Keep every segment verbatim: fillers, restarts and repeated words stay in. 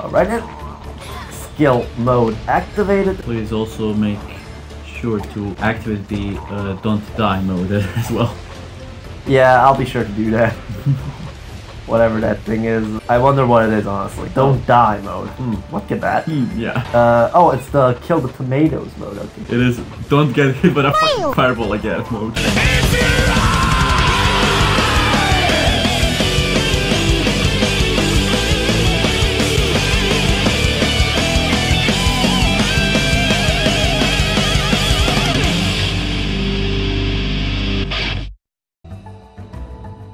Alright then. Skill mode activated. Please also make sure to activate the uh, don't die mode as well. Yeah, I'll be sure to do that. Whatever that thing is. I wonder what it is, honestly. Don't die mode. Hmm, what could that? Mm, yeah. Uh, oh, it's the kill the tomatoes mode, I think. It is don't get hit by a fucking fireball again mode.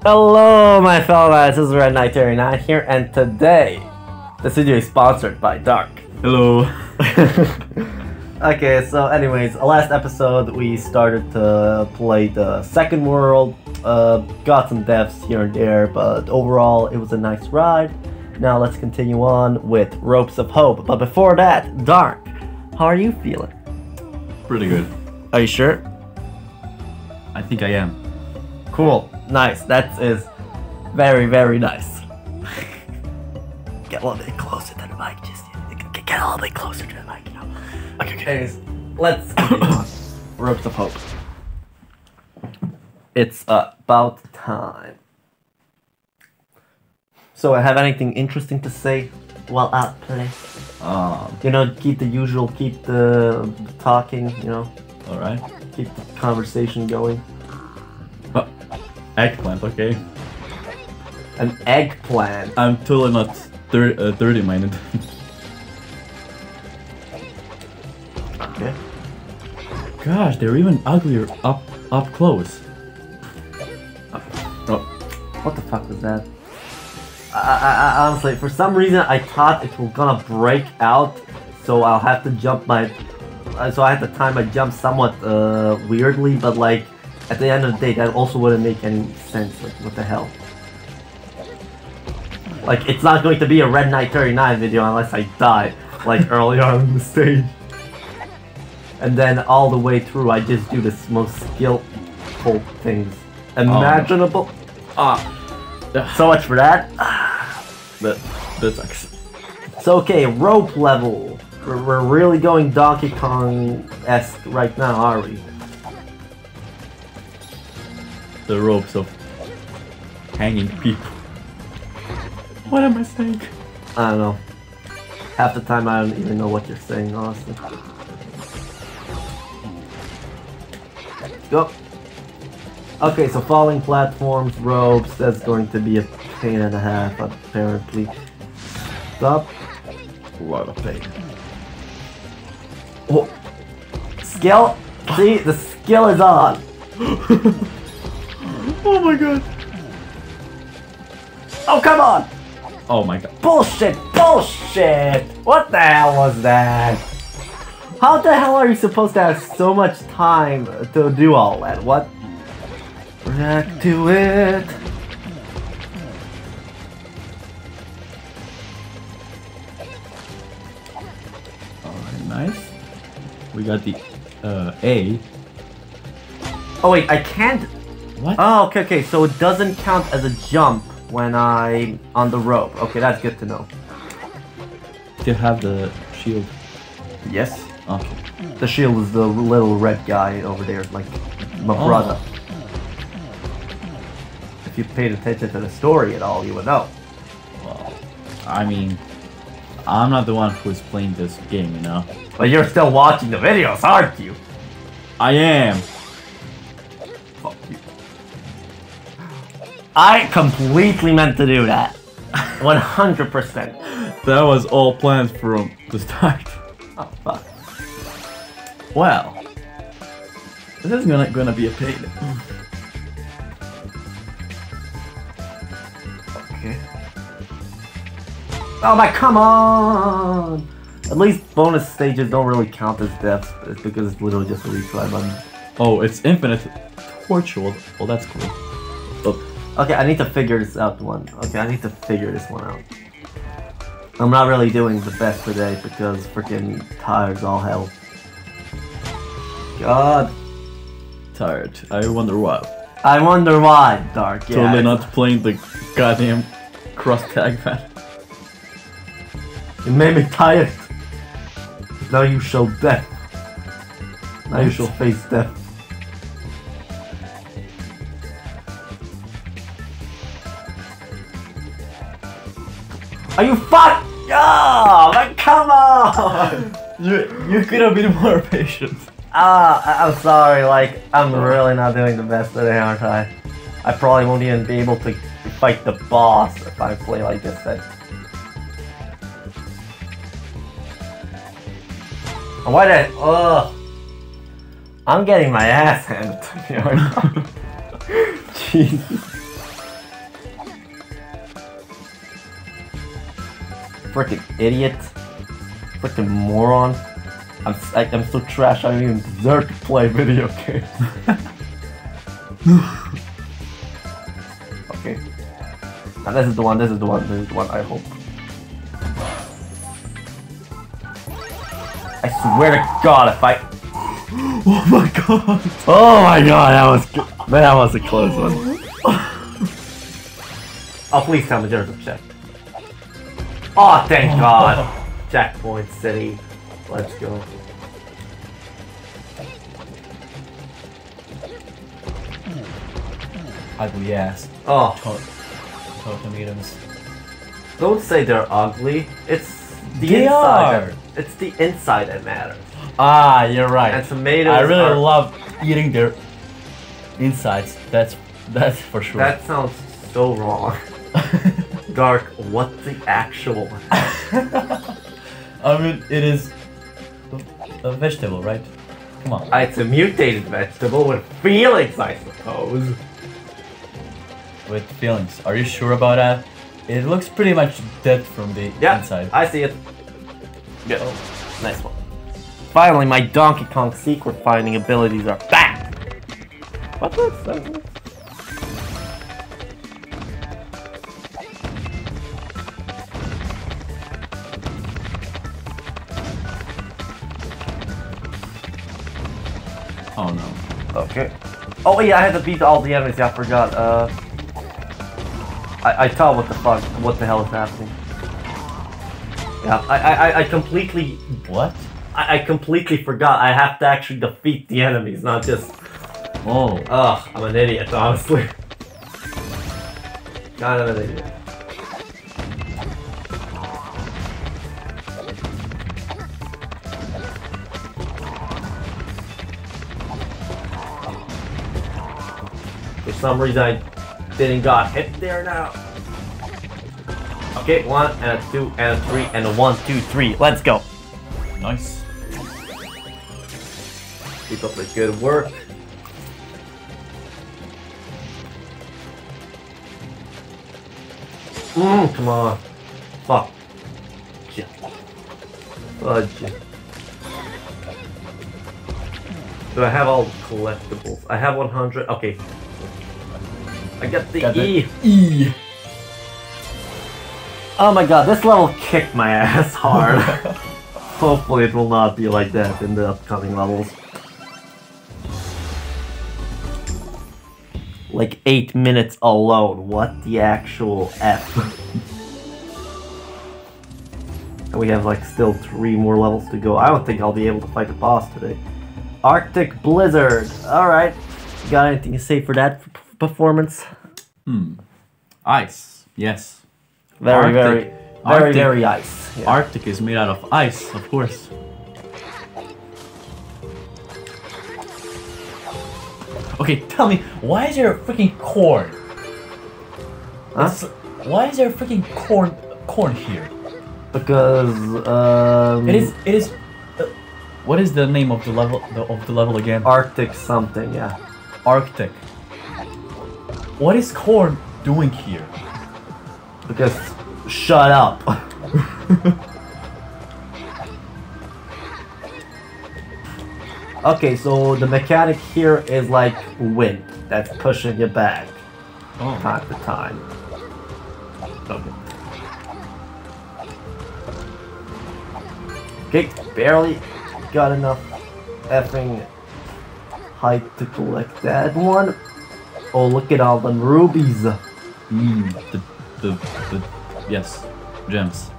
Hello my fellow lads, this is Red Knight thirty-nine here, and today this video is sponsored by Dark. Hello. Okay, so anyways, last episode we started to play the second world, uh, got some deaths here and there, but overall it was a nice ride. Now let's continue on with Ropes of Hope, but before that, Dark, how are you feeling? Pretty good. Are you sure? I think I am. Cool. Nice, that is very, very nice. Get a little bit closer to the mic, just get a little bit closer to the mic, you know. Okay, okay. Anyways, let's Ropes of Hope. It's uh, about time. So, I have anything interesting to say while I play? Um, you know, keep the usual, keep the talking, you know. Alright. Keep the conversation going. Eggplant, okay. An eggplant? I'm totally not dirty-minded. Uh, okay. Gosh, they're even uglier up up close. Oh. What the fuck was that? I, I, I, honestly, for some reason I thought it was gonna break out, so I'll have to jump my... So I had to time my jump somewhat uh, weirdly, but like... At the end of the day, that also wouldn't make any sense, like, what the hell. Like, it's not going to be a Red Knight thirty-nine video unless I die, like, early on in the stage. And then all the way through, I just do the most skillful things imaginable. Ah, oh. uh, so much for that. that, that sucks. So, okay, rope level. We're, we're really going Donkey Kong-esque right now, are we? The ropes of hanging people. What am I saying? I don't know. Half the time I don't even know what you're saying, honestly. Go. Okay, so falling platforms, ropes, that's going to be a pain and a half, apparently. Stop. What a pain. Oh. Skill? See, the skill is on! Oh my god! Oh come on! Oh my god! Bullshit! Bullshit! What the hell was that? How the hell are you supposed to have so much time to do all that? What? Back to it! Alright, nice. We got the uh, A. Oh wait, I can't... What? Oh, okay, okay, so it doesn't count as a jump when I'm on the rope. Okay, that's good to know. Do you have the shield? Yes. Okay. The shield is the little red guy over there, like my oh. brother. If you paid attention to the story at all, you would know. Well, I mean, I'm not the one who's playing this game, you know? But you're still watching the videos, aren't you? I am. I completely meant to do that. one hundred percent. That was all planned from the start. Oh, fuck. Well. This is gonna, gonna be a pain. Okay. Oh my, come on! At least bonus stages don't really count as deaths. It's because it's literally just a retry button. Oh, it's infinite torture. Well, that's cool. Oh. Okay, I need to figure this out one. Okay, I need to figure this one out. I'm not really doing the best today because freaking tired's all hell. God. Tired. I wonder why. I wonder why, Dark. Yeah. Totally not playing the goddamn cross tag, man. It made me tired. Now you shall death. Now you shall face death. Are you fucked? Yeah, like come on. You you could have been more patient. Ah, I, I'm sorry. Like I'm really not doing the best today, aren't I? I probably won't even be able to fight the boss if I play like this then. Why did I, ugh. I'm getting my ass handed to me right now. Jesus. Frickin' idiot. Frickin' moron. I'm, I, I'm so trash I don't even deserve to play video games. Okay. Now this is the one, this is the one, this is the one, I hope. I swear to God, if I... Oh my God! Oh my God, that was... Man, that was a close one. Oh, please tell me there's a check. Oh, thank God! Checkpoint City. Let's go. Ugly ass. Oh. Totem items. Don't say they're ugly. It's the they inside. Are. It's the inside that matters. Ah, you're right. And tomatoes. I really are... love eating their insides. That's that's for sure. That sounds so wrong. Dark, what the actual? I mean, it is a vegetable, right? Come on. It's a mutated vegetable with feelings, I suppose. With feelings? Are you sure about that? It looks pretty much dead from the yeah, inside. I see it. Good. Oh, nice one. Finally, my Donkey Kong secret finding abilities are back! What's this? Oh no. Okay. Oh yeah, I had to beat all the enemies, yeah, I forgot. Uh, I, I tell what the fuck, what the hell is happening. Yeah, I, I, I completely... What? I, I completely forgot. I have to actually defeat the enemies, not just... Oh. Ugh, I'm an idiot, honestly. Kind of an idiot. For some reason, I didn't got hit there now. Okay, one, and a two, and a three, and a one, two, three. Let's go! Nice. Keep up the good work. Mmm, come on. Fuck. Shit. Fudge. Do I have all the collectibles? I have one hundred. Okay. I got the got E. The E. Oh my God, this level kicked my ass hard. Hopefully it will not be like that in the upcoming levels. Like eight minutes alone, what the actual F. And we have like still three more levels to go. I don't think I'll be able to fight the boss today. Arctic Blizzard, alright. Got anything to say for that performance? Hmm. Ice, yes. Very, very, very, Arctic. very ice. Yeah. Arctic is made out of ice, of course. Okay, tell me, why is there a freaking corn? Huh? It's, why is there a freaking corn, corn here? Because um. It is. It is. Uh, what is the name of the level? The, of the level again? Arctic something, yeah. Arctic. What is corn doing here? Because shut up. Okay, so the mechanic here is like wind that's pushing you back oh. time to time. Okay. Okay, barely got enough effing height to collect that one. Oh, look at all them rubies. Mmm, the The, the, yes, gems.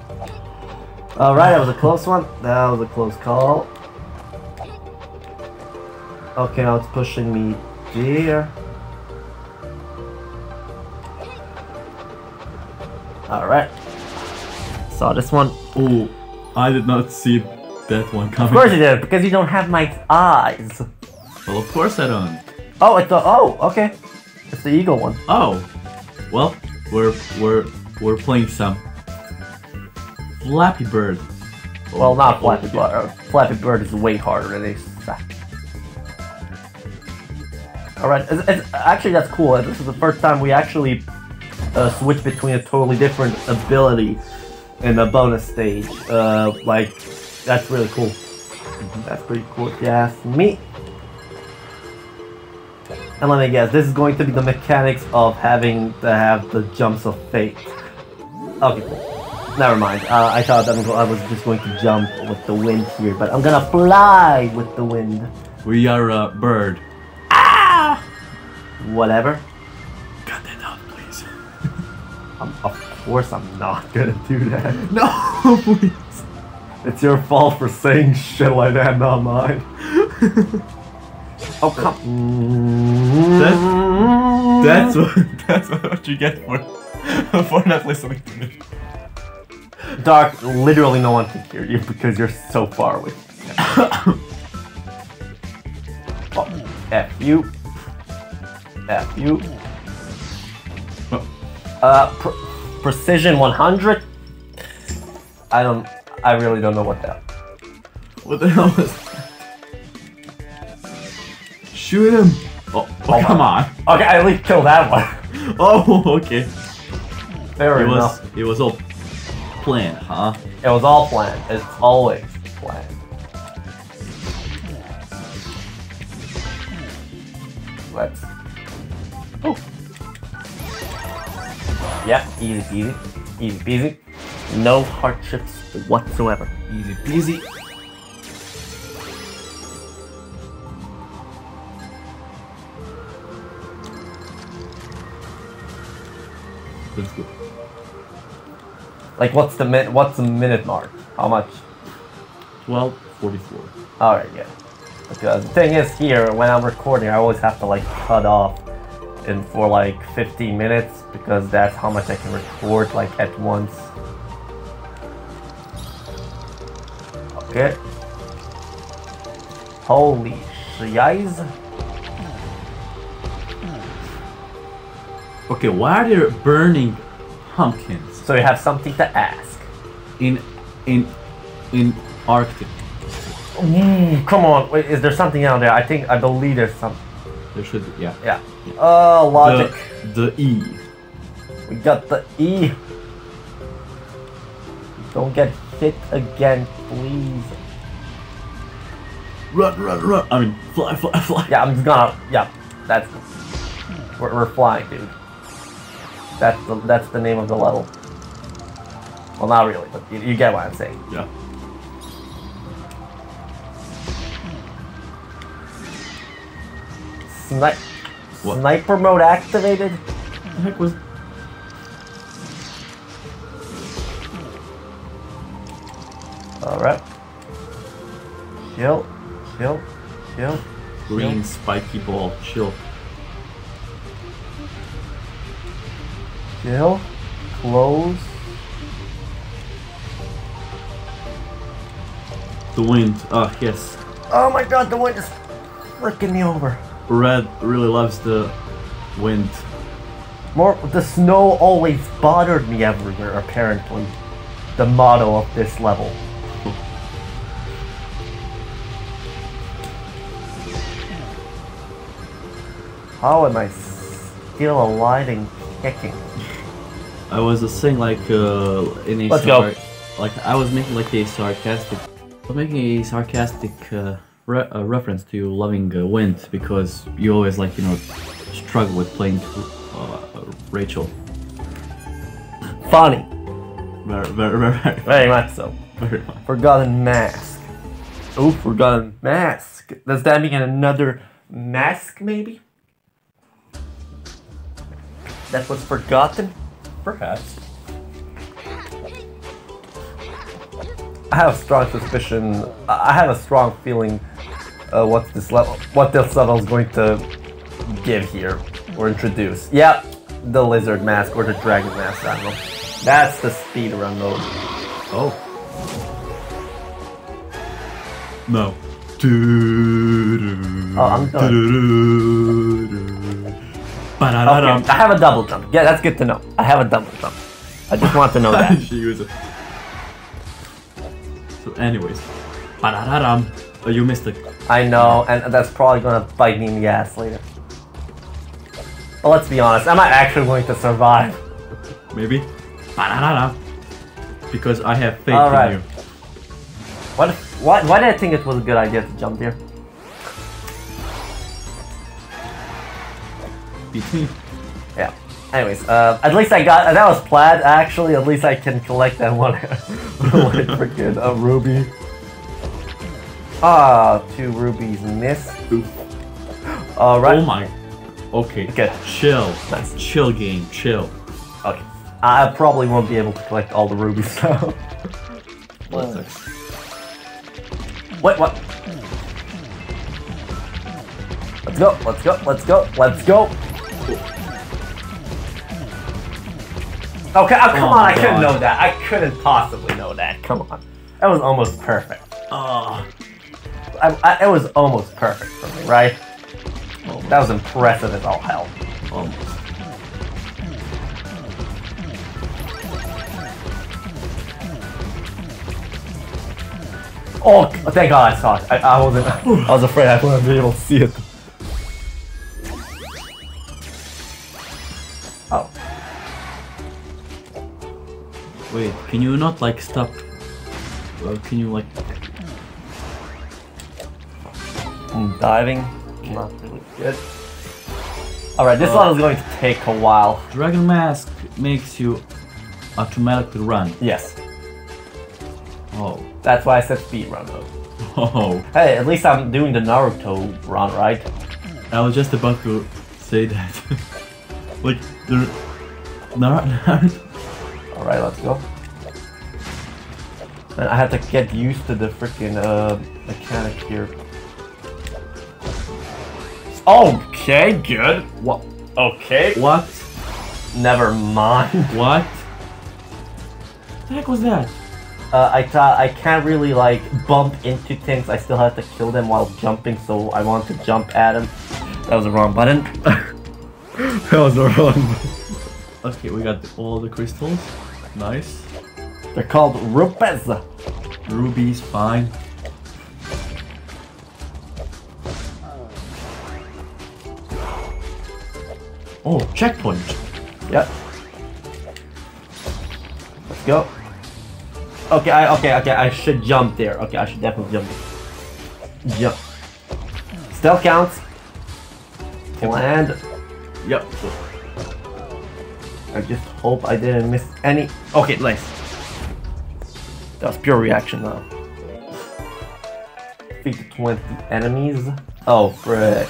Alright, that was a close one. That was a close call. Okay, now it's pushing me there. Alright. Saw this one. Ooh, I did not see that one coming. Of course you did, because you don't have my eyes. Well, of course I don't. Oh, it's the... Oh, okay. It's the eagle one. Oh. Well, we're... We're... We're playing some... Flappy Bird. Oh, well, not Flappy Bird. Uh, Flappy Bird is way harder than they... Alright, it's, it's, actually that's cool. This is the first time we actually uh, switch between a totally different ability in the bonus stage. Uh, like, that's really cool. That's pretty cool if you ask me. And let me guess, this is going to be the mechanics of having to have the jumps of fate. Okay, cool. Never mind. Uh, I thought that I was just going to jump with the wind here, but I'm gonna fly with the wind. We are a bird. Whatever. Cut that out, please. I'm, of course I'm not gonna do that. No, please. It's your fault for saying shit like that, not mine. Oh, come. That's, that's, what, that's what you get for, for not listening to me. Dark, literally no one can hear you because you're so far away. Oh, F you. F you. Uh, pr precision one hundred? I don't... I really don't know what that... What the hell was that? Shoot him! Oh, oh, oh come my. on! Okay, I at least killed that one. Oh, okay. Fair enough. It was all planned, huh? It was all planned. It's always planned. Let's... Oh. Yeah, easy, easy, easy peasy. No hardships whatsoever. Easy peasy. Let's go. Like, what's the min? What's the minute mark? How much? Twelve forty-four. All right, yeah. Because the thing is, here when I'm recording, I always have to like cut off. And for like fifteen minutes, because that's how much I can record like at once. Okay. Holy shiz. Okay, why are there burning pumpkins? So you have something to ask. In in in Arctic. Mm, come on, wait, is there something out there? I think I believe there's something. There should be, yeah. Yeah. Oh, logic. The, the E. We got the E. Don't get hit again, please. Run, run, run. I mean, fly, fly, fly. Yeah, I'm just gonna. Yeah, that's. We're, we're flying, dude. That's the, that's the name of the level. Well, not really, but you, you get what I'm saying. Yeah. Snipe. What? Sniper mode activated? The heck was... Alright. Chill. Chill. Chill. Green chill. Spiky ball. Chill. Chill. Close. The wind. Ah, yes. Oh my god, the wind is freaking me over. Red really loves the wind. More, the snow always bothered me everywhere, apparently. The motto of this level. How am I still alive and kicking? I was uh, saying like uh, in a Let's go. Like I was making like a sarcastic, I was making a sarcastic. Uh, Re a reference to you loving uh, wind because you always like you know struggle with playing uh, Rachel. Funny. Very, very, very, very much so. Very much. Forgotten mask. Oh, forgotten mask. Does that mean another mask? Maybe. That was forgotten. Perhaps. I have a strong suspicion. I have a strong feeling. Uh, what's this level? What this level is going to give here or introduce? Yep, the lizard mask or the dragon mask. I don't know. That's the speedrun mode. Oh. No. Oh, I'm done. Okay. I have a double jump. Yeah, that's good to know. I have a double jump. I just want to know that. She used it. So, anyways, oh, you missed it. I know, and that's probably gonna bite me in the ass later. But let's be honest, am I actually going to survive? Maybe. Because I have faith All right. in you. What? Why? Why did I think it was a good idea to jump here? Yeah. Anyways, uh, at least I got, and that was plaid actually, at least I can collect that one, one freaking uh, ruby. Ah, two rubies missed. Alright. Oh my, okay, okay. chill, nice. chill game, chill. Okay, I probably won't be able to collect all the rubies, so. Well, Wait, what? Let's go, let's go, let's go, let's go! Okay, oh, come oh on, I God. couldn't know that. I couldn't possibly know that. Come on. That was almost perfect. Oh. I, I, it was almost perfect for me, right? Almost. That was impressive as all hell. Almost. Oh, thank God I saw it. I, I wasn't. I was afraid I wouldn't be able to see it. Oh. Wait, can you not like stop? Well, can you like? I'm diving. Not really good. All right, this uh, one is going to take a while. Dragon Mask makes you automatically run. Yes. Oh. That's why I said speedrun mode. Oh. Hey, at least I'm doing the Naruto run, right? I was just about to say that. Like, the... Naruto... Alright, let's go. And I have to get used to the freaking uh, mechanic here. Okay, good. What? Okay. What? Never mind. What? What the heck was that? Uh, I thought I can't really like bump into things. I still have to kill them while jumping, so I want to jump at them. That was the wrong button. That was the wrong button. Okay, we got all the crystals. Nice. They're called rupees. Rubies, fine. Oh, checkpoint. Yep. Let's go. Okay, I, okay, okay, I should jump there. Okay, I should definitely jump there. Jump. Stealth counts. Land. Yep. I just hope I didn't miss any. Okay, nice. That was pure reaction now. Defeat the twenty enemies. Oh, frick.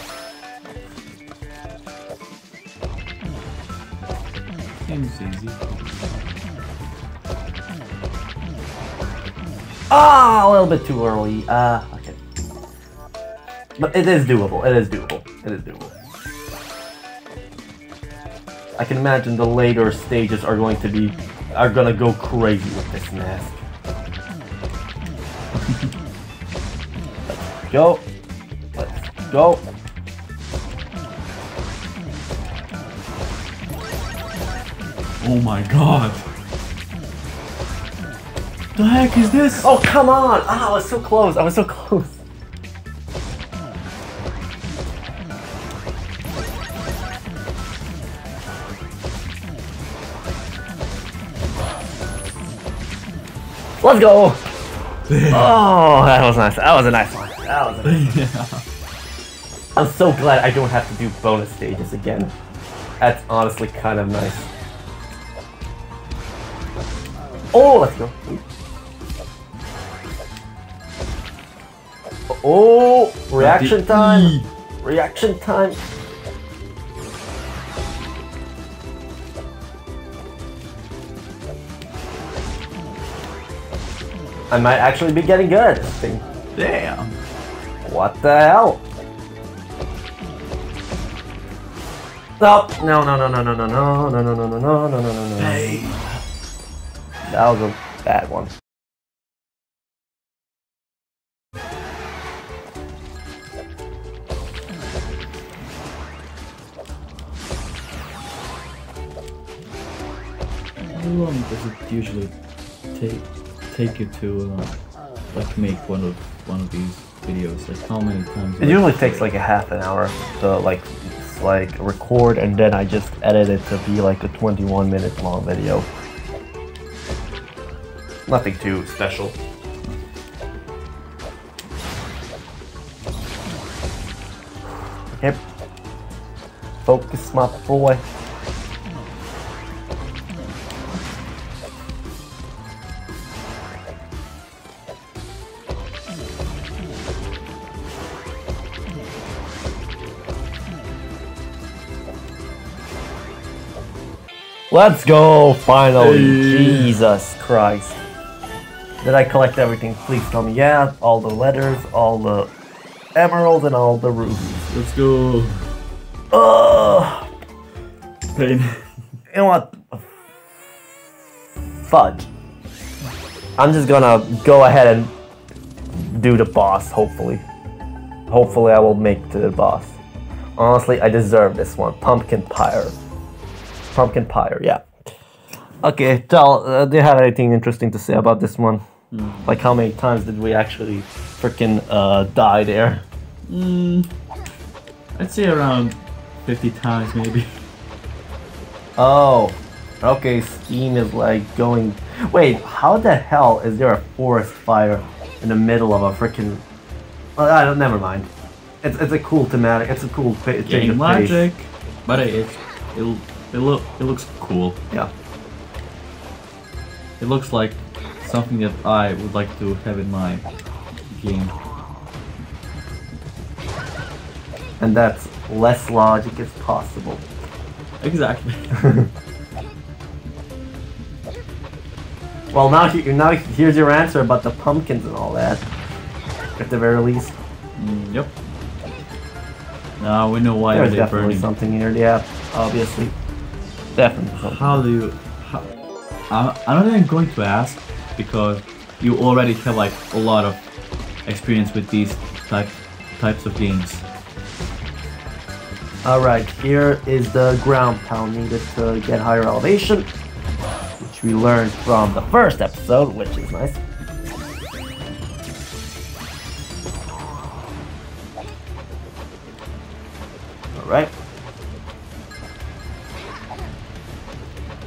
Seems easy. Oh, a little bit too early. Uh, okay. But it is doable. It is doable. It is doable. I can imagine the later stages are going to be are gonna go crazy with this mask. Let's go. Let's go. Oh my God. The heck is this? Oh, come on! Ah, I was so close. I was so close. Let's go! Yeah. Oh, that was nice. That was a nice one. That was a nice one. Yeah. I'm so glad I don't have to do bonus stages again. That's honestly kind of nice. Oh, let's go. Oh, reaction time! Reaction time! I might actually be getting good at this thing. Damn. What the hell? No, no, no, no, no, no, no, no, no, no, no, no, no, no, no, no. Hey. That was a bad one. How long does it usually take take you to uh, like make one of one of these videos? Like how many times? It usually takes like a half an hour to like like record, and then I just edit it to be like a twenty-one minute long video. Nothing too special. Yep. Focus, my boy. Let's go, finally! Hey. Jesus Christ. Did I collect everything? Please tell me. Yeah, all the letters, all the emeralds, and all the rubies. Let's go. Ugh! Pain. You know what? Fudge. I'm just gonna go ahead and do the boss, hopefully. Hopefully I will make it to the boss. Honestly, I deserve this one. Pumpkin Pyre. Pumpkin Pyre, yeah. Okay, tell, uh, do you have anything interesting to say about this one? Mm. Like how many times did we actually freaking uh, die there? Mm, I'd say around fifty times maybe. Oh, okay, Steam is like going... Wait, how the hell is there a forest fire in the middle of a freaking... Well, I don't, never mind. It's, it's a cool thematic, it's a cool change Game of logic, pace. But it, it'll... It look it looks cool. Yeah. It looks like something that I would like to have in my game. And that's less logic as possible. Exactly. Well, now he, now here's your answer about the pumpkins and all that. At the very least. Mm, yep. Now we know why they're burning. There's definitely something here. Yeah, obviously. Definitely. How do you... How, I, I don't think I'm going to ask, because you already have like a lot of experience with these type, types of games. Alright, here is the ground pound needed to get higher elevation, which we learned from the first episode, which is nice. Alright.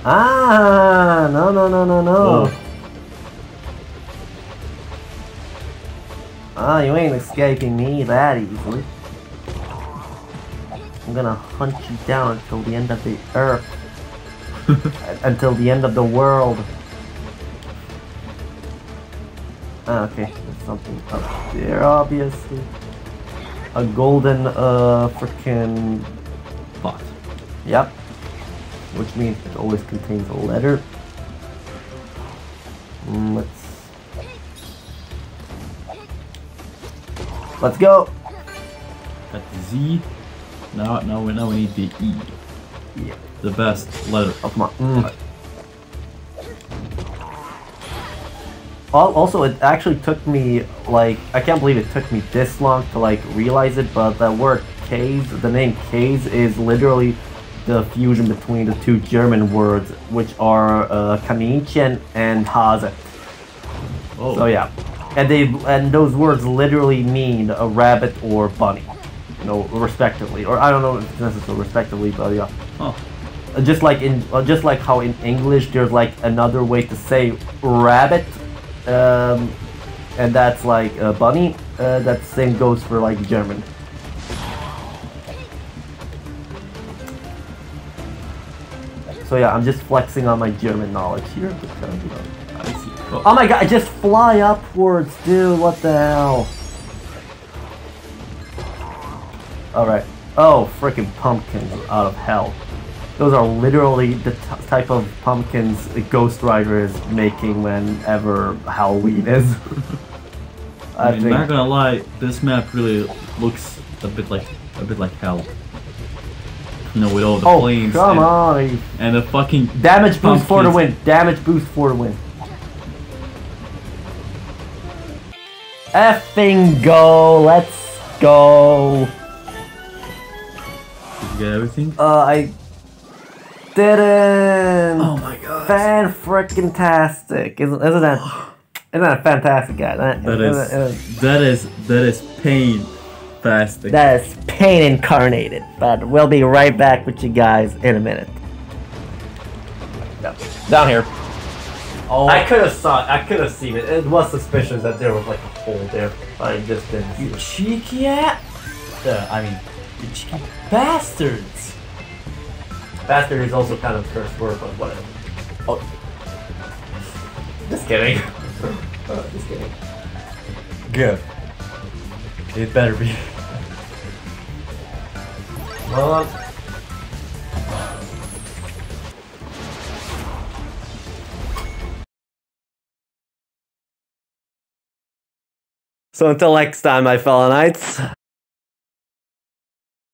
Ah, no, no, no, no, no. Oh. Ah, you ain't escaping me that easily. I'm gonna hunt you down until the end of the earth. Until the end of the world. Ah, okay, there's something up there, obviously. A golden, uh, freaking pot. Yep. Which means it always contains a letter. Mm, let's let's go. Got the Z. Now, now we now we need the E. Yeah. The best letter of my. Mm. Also, it actually took me like I can't believe it took me this long to like realize it, but the word K's, the name K's, is literally the fusion between the two German words, which are uh, Kaninchen and Hase. Oh. So yeah, and they and those words literally mean a rabbit or bunny, you know, respectively. Or I don't know if it's necessarily respectively, but yeah. Oh. Just like in just like how in English there's like another way to say rabbit, um, and that's like a bunny. Uh, that same goes for like German. So yeah, I'm just flexing on my German knowledge here. Oh. Oh my god, I just fly upwards, dude, what the hell? Alright. Oh, freaking pumpkins out of hell. Those are literally the t type of pumpkins Ghost Rider is making whenever Halloween is. I, I mean, think... not gonna lie, this map really looks a bit like a bit like hell. You know, with all the oh, planes come and, on. and the fucking damage pumpkins. Boost for the win. Damage boost for the win. Effing go! Let's go! Did you get everything? Uh, I. Didn't! Oh my god! Fan frickin' tastic! Isn't, isn't that? Isn't that fantastic, guys? That, that is, isn't, isn't, that is that is pain, tastic. That is pain incarnated. But we'll be right back with you guys in a minute. Yep. Down here. Oh. I could have saw it. I could have seen it. It was suspicious that there was like a hole there. I just didn't. See you it. Cheeky ass! Uh, I mean, you cheeky bastards! Bastard is also kind of a cursed word, but whatever. Oh. Just kidding. uh, just kidding. Good. It better be. Hold on. So until next time, my fellow knights.